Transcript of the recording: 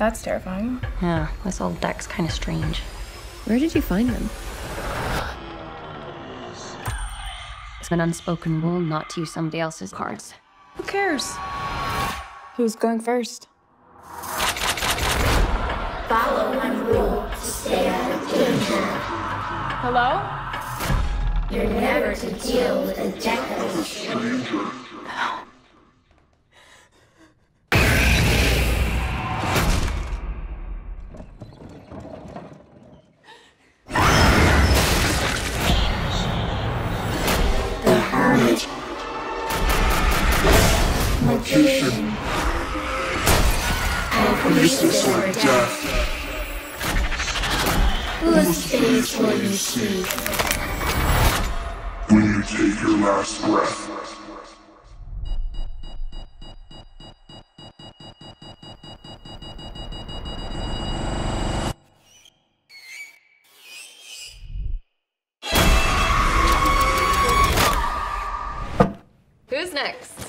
That's terrifying. Yeah, this old deck's kind of strange. Where did you find them? It's an unspoken rule not to use somebody else's cards. Who cares? Who's going first? Follow one rule to stay out of danger. Hello? You're never to deal with a deck that is stranger. Magician. Alchemist or death. Whose face will you see when you take your last breath? Who's next?